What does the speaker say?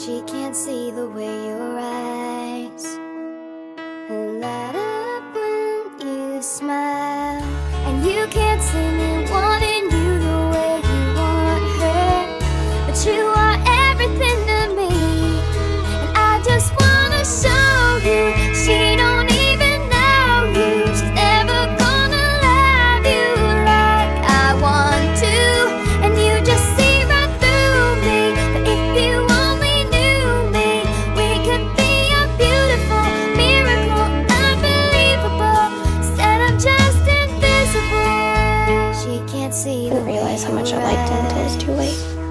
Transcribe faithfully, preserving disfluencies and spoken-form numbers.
She can't see the way your eyes light up when you smile. And you can't see me wanting you the way you want her, but you are everything to me, and I just wanna show you she don't even know you. She's never gonna love you like I want to, and you just see right through me. But if you only knew me, we could be a beautiful miracle, unbelievable, instead of just invisible. She can't see. I didn't realize how much I liked him until it was too late.